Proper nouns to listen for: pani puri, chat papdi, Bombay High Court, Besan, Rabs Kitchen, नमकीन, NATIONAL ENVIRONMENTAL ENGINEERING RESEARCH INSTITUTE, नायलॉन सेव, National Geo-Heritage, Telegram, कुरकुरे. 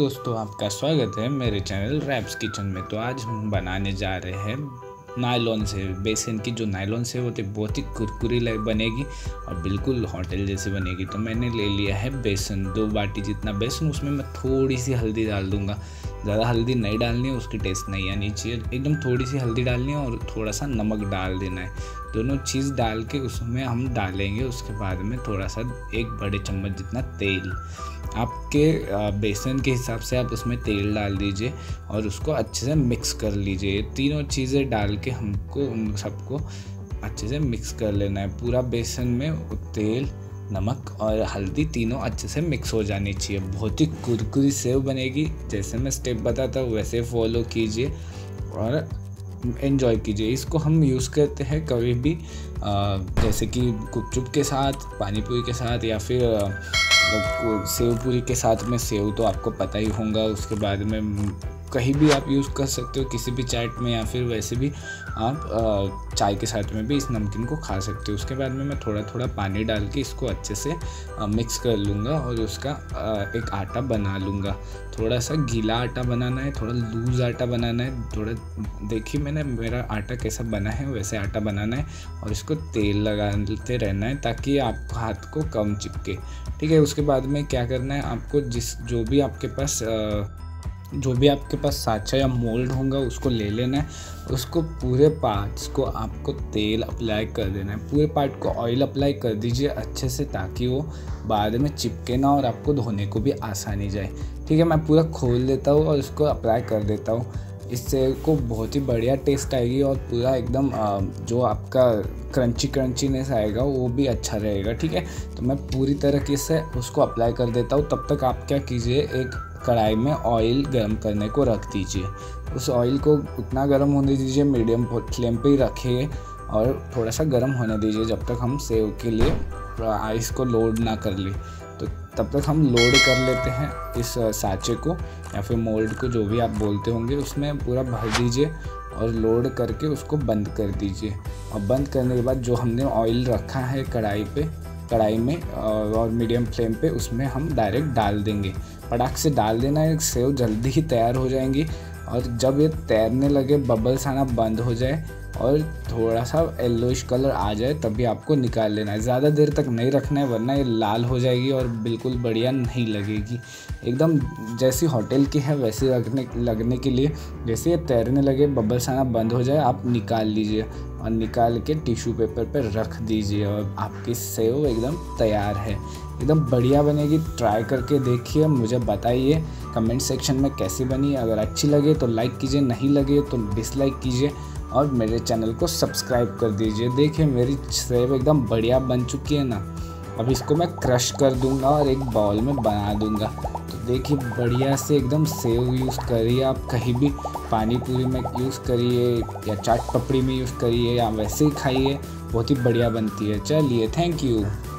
दोस्तों, आपका स्वागत है मेरे चैनल रैब्स किचन में। तो आज हम बनाने जा रहे हैं नायलॉन से, बेसन की जो नायलॉन से होती है बहुत ही कुरकुरी बनेगी और बिल्कुल होटल जैसे बनेगी। तो मैंने ले लिया है बेसन, 2 बाटी जितना बेसन, उसमें मैं थोड़ी सी हल्दी डाल दूँगा। ज़्यादा हल्दी नहीं डालनी है, उसकी टेस्ट नहीं आनी चाहिए। एकदम थोड़ी सी हल्दी डालनी है और थोड़ा सा नमक डाल देना है। दोनों चीज़ डाल के उसमें हम डालेंगे। उसके बाद में थोड़ा सा 1 बड़े चम्मच जितना तेल, आपके बेसन के हिसाब से आप उसमें तेल डाल दीजिए और उसको अच्छे से मिक्स कर लीजिए। तीनों चीज़ें डाल के हमको उन सबको अच्छे से मिक्स कर लेना है। पूरा बेसन में तेल, नमक और हल्दी तीनों अच्छे से मिक्स हो जानी चाहिए। बहुत ही कुरकुरी सेव बनेगी। जैसे मैं स्टेप बताता हूँ वैसे फॉलो कीजिए और एंजॉय कीजिए। इसको हम यूज़ करते हैं कभी भी, जैसे कि गुपचुप के साथ, पानी पूरी के साथ या फिर सेव पूरी के साथ। में सेव तो आपको पता ही होगा। उसके बाद में कहीं भी आप यूज़ कर सकते हो, किसी भी चाट में या फिर वैसे भी आप चाय के साथ में भी इस नमकीन को खा सकते हो। उसके बाद में मैं थोड़ा थोड़ा पानी डाल के इसको अच्छे से मिक्स कर लूँगा और उसका एक आटा बना लूँगा। थोड़ा सा गीला आटा बनाना है, थोड़ा लूज़ आटा बनाना है। थोड़ा देखिए मैंने मेरा आटा कैसा बना है वैसे आटा बनाना है और इसको तेल लगाते रहना है ताकि आपको हाथ को कम चिपके, ठीक है। उसके बाद में क्या करना है आपको, जो भी आपके पास साँचा या मोल्ड होगा उसको ले लेना है। उसको पूरे पार्ट्स को आपको तेल अप्लाई कर देना है, पूरे पार्ट को ऑयल अप्लाई कर दीजिए अच्छे से ताकि वो बाद में चिपके ना और आपको धोने को भी आसानी जाए, ठीक है। मैं पूरा खोल देता हूँ और इसको अप्लाई कर देता हूँ। इससे को बहुत ही बढ़िया टेस्ट आएगी और पूरा एकदम जो आपका क्रंचीनेस आएगा वो भी अच्छा रहेगा, ठीक है। तो मैं पूरी तरीके से उसको अप्लाई कर देता हूँ। तब तक आप क्या कीजिए, एक कढ़ाई में ऑयल गर्म करने को रख दीजिए। उस ऑयल को उतना गर्म होने दीजिए, मीडियम फ्लेम पे ही रखिए और थोड़ा सा गर्म होने दीजिए जब तक हम सेव के लिए आइस को लोड ना कर लें। तो तब तक हम लोड कर लेते हैं इस सांचे को या फिर मोल्ड को, जो भी आप बोलते होंगे, उसमें पूरा भर दीजिए और लोड करके उसको बंद कर दीजिए। और बंद करने के बाद जो हमने ऑयल रखा है कढ़ाई में और मीडियम फ्लेम पे उसमें हम डायरेक्ट डाल देंगे। पटाख से डाल देना है, सेव जल्दी ही तैयार हो जाएंगी। और जब ये तैरने लगे, बबल्स आना बंद हो जाए और थोड़ा सा येलोइश कलर आ जाए तभी आपको निकाल लेना है। ज़्यादा देर तक नहीं रखना है वरना ये लाल हो जाएगी और बिल्कुल बढ़िया नहीं लगेगी। एकदम जैसी होटल की है वैसे लगने के लिए, जैसे ये तैरने लगे, बबल्स आना बंद हो जाए, आप निकाल लीजिए और निकाल के टिश्यू पेपर पर रख दीजिए और आपकी सेव एकदम तैयार है। एकदम बढ़िया बनेगी। ट्राई करके देखिए, मुझे बताइए कमेंट सेक्शन में कैसी बनी। अगर अच्छी लगे तो लाइक कीजिए, नहीं लगे तो डिसलाइक कीजिए और मेरे चैनल को सब्सक्राइब कर दीजिए। देखिए मेरी सेव एकदम बढ़िया बन चुकी है ना। अब इसको मैं क्रश कर दूंगा और एक बाउल में बना दूंगा। तो देखिए बढ़िया से एकदम सेव यूज़ करिए। आप कहीं भी पानी पूरी में यूज़ करिए या चाट पपड़ी में यूज़ करिए या वैसे ही खाइए, बहुत ही बढ़िया बनती है। चलिए, थैंक यू।